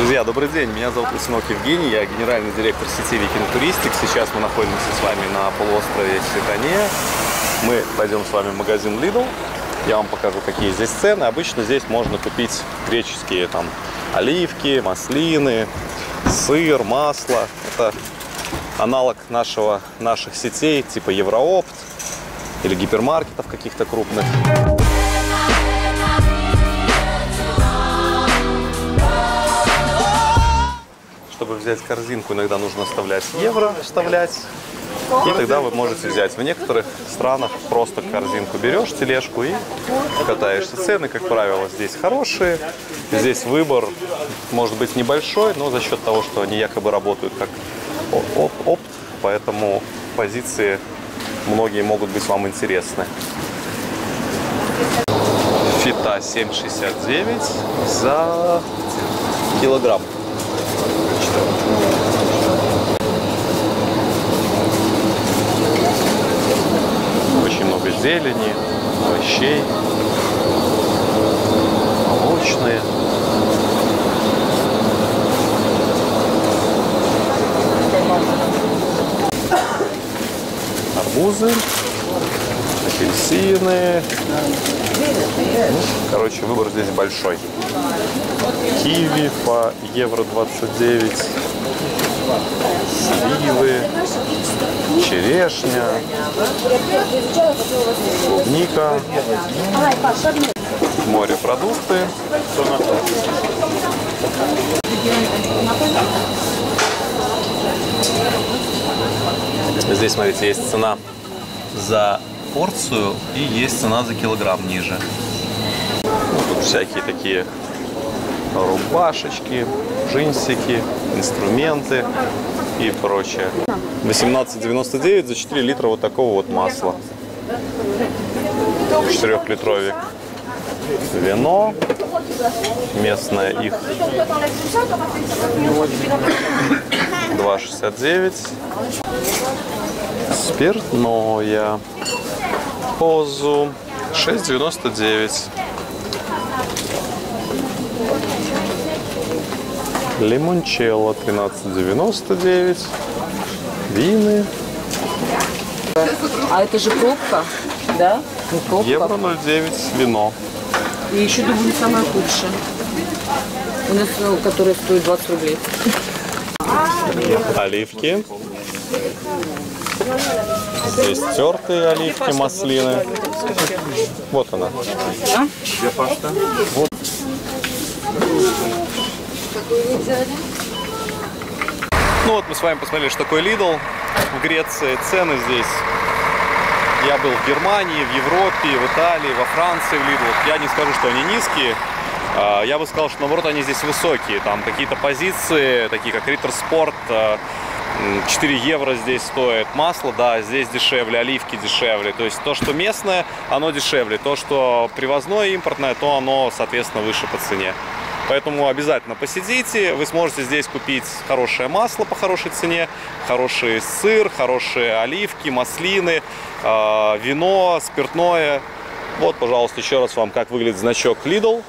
Друзья, добрый день, меня зовут Лисенок Евгений, я генеральный директор сети Викинг Туристик. Сейчас мы находимся с вами на полуострове Ситония. Мы пойдем с вами в магазин Lidl. Я вам покажу, какие здесь цены. Обычно здесь можно купить греческие там оливки, маслины, сыр, масло. Это аналог наших сетей типа Евроопт или гипермаркетов каких-то крупных. Чтобы взять корзинку, иногда нужно оставлять евро, и тогда вы можете взять. В некоторых странах просто корзинку берешь, тележку, и катаешься. Цены, как правило, здесь хорошие. Здесь выбор может быть небольшой, но за счет того, что они якобы работают как опт, поэтому позиции многие могут быть вам интересны. Фита 7,69 за килограмм. Очень много зелени, овощей, молочные. Арбузы, апельсины. Короче, выбор здесь большой. Киви по евро 29, сливы, черешня, клубника, морепродукты. Здесь, смотрите, есть цена за порцию и есть цена за килограмм ниже. Ну, тут всякие такие рубашечки, джинсики, инструменты и прочее. 18,99 за 4 литра вот такого вот масла. 4-литровик. Вино. Местное их 2,69. Спиртное. Позу 6,99. Лимончелло 13,99. Вины. А это же пробка, да? Пробка. Евро 0,9 вино. И еще, думаю, самое худшее. У нас, которое стоит 20 рублей. Оливки. Здесь тертые оливки, маслины. Вот она. Вот. Ну вот мы с вами посмотрели, что такое Lidl в Греции. Цены здесь. Я был в Германии, в Европе, в Италии, во Франции, в Lidl. Я не скажу, что они низкие. Я бы сказал, что наоборот они здесь высокие. Там какие-то позиции, такие как Ritter Sport, 4 евро здесь стоит масло, да, здесь дешевле, оливки дешевле. То есть то, что местное, оно дешевле. То, что привозное, импортное, то оно, соответственно, выше по цене. Поэтому обязательно посетите, вы сможете здесь купить хорошее масло по хорошей цене, хороший сыр, хорошие оливки, маслины, вино, спиртное. Вот, пожалуйста, еще раз вам, как выглядит значок Lidl.